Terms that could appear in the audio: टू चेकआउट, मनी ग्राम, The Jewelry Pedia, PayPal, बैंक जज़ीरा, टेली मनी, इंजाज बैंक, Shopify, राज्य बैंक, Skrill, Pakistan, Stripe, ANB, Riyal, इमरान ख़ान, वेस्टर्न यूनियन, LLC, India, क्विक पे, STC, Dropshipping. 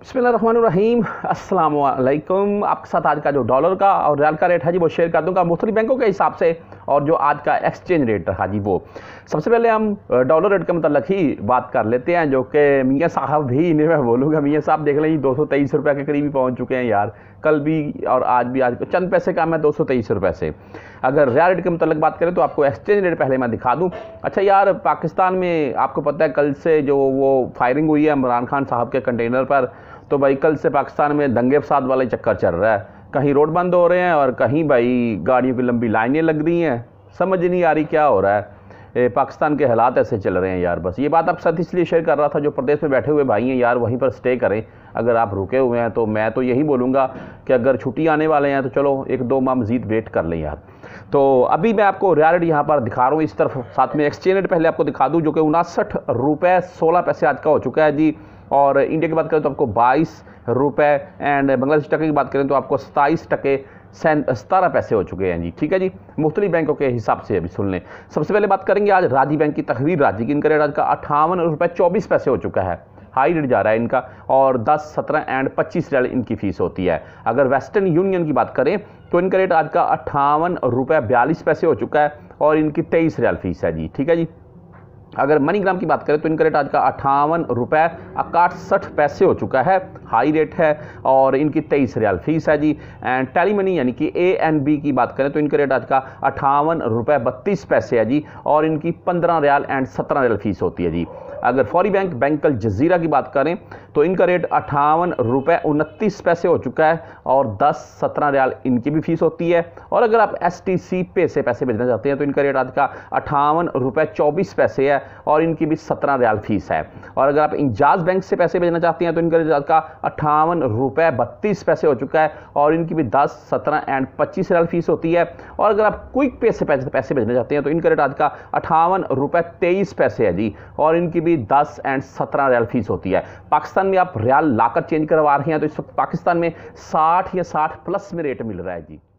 बिस्मिल्लाहिर्रहमानिर्रहीम, अस्सलामु अलैकुम। आपके साथ आज का जो डॉलर का और रियाल का रेट है जी वो शेयर कर दूंगा मुख्तलिफ बैंकों के हिसाब से, और जो आज का एक्सचेंज रेट रहा जी वो। सबसे पहले हम डॉलर रेट के मतलब ही बात कर लेते हैं, जो कि मियाँ साहब भी, इन्हें मैं बोलूँगा मियाँ साहब देख लें 223 रुपये के करीब पहुँच चुके हैं यार, कल भी और आज भी। आज चंद पैसे कम है 223 रुपये से। अगर रियाल रेट के मतलब बात करें तो आपको एक्सचेंज रेट पहले मैं दिखा दूँ। अच्छा यार, पाकिस्तान में आपको पता है कल से जो वो फायरिंग हुई है इमरान ख़ान साहब के कंटेनर पर, तो भाई कल से पाकिस्तान में दंगे फसाद वाले चक्कर चल रहा है। कहीं रोड बंद हो रहे हैं और कहीं भाई गाड़ियों की लंबी लाइनें लग रही हैं। समझ नहीं आ रही क्या हो रहा है। पाकिस्तान के हालात ऐसे चल रहे हैं यार। बस ये बात आप साथ इसलिए शेयर कर रहा था, जो प्रदेश में बैठे हुए भाई हैं यार वहीं पर स्टे करें। अगर आप रुके हुए हैं तो मैं तो यही बोलूँगा कि अगर छुट्टी आने वाले हैं तो चलो 1-2 माह मज़ीद वेट कर लें यार। तो अभी मैं आपको रियाल रेट यहाँ पर दिखा रहा हूँ, इस तरफ साथ में एक्सचेंज रेट पहले आपको दिखा दूँ, जो कि 59.16 रुपये आज का हो चुका है जी। और इंडिया की बात करें तो आपको 22 रुपये एंड बांग्लादेश टके की बात करें तो आपको 27.17 रुपये हो चुके हैं जी। ठीक है जी, मुख्तलिफ बैंकों के हिसाब से अभी सुन लें। सबसे पहले बात करेंगे आज राज्य बैंक की तकरीर। राज्य की इनका रेट आज का 58.24 रुपये हो चुका है, हाई रेट जा रहा है इनका। और 10, 17 एंड 25 रियाल इनकी फ़ीस होती है। अगर वेस्टर्न यूनियन की बात करें तो इनका रेट आज का 58.42 रुपये हो चुका है और इनकी 23 रियाल फ़ीस है जी। ठीक है जी, अगर मनी ग्राम की बात करें तो इनका रेट आज का 58.61 रुपये हो चुका है, हाई रेट है और इनकी 23 रियाल फ़ीस है जी। एंड टेली मनी यानी कि ANB की बात करें तो इनका रेट आज का 58.32 रुपये है जी और इनकी 15 रियाल एंड 17 रियाल फ़ीस होती है जी। अगर फौरी बैंक जज़ीरा की बात करें तो इनका रेट 58.29 रुपये हो चुका है और 10, 17 रियाल इनकी भी फ़ीस होती है। और अगर आप STC पे से पैसे भेजना चाहते हैं तो इनका रेट आज का 58.24 रुपये है और इनकी भी 17 रियाल फ़ीस है। और अगर आप इंजाज बैंक से पैसे भेजना चाहते हैं तो इनका रेट आज का 58.32 रुपये हो चुका है और इनकी भी 10, 17 एंड 25 रियाल फ़ीस होती है। और अगर आप क्विक पे से पैसे भेजना चाहते हैं तो इनका रेट आज का 58.23 रुपये है जी और इनकी 10 एंड 17 रियाल फ़ीस होती है। पाकिस्तान में आप रियाल लाकर चेंज करवा रहे हैं तो इस वक्त पाकिस्तान में 60 या 60 प्लस में रेट मिल रहा है जी।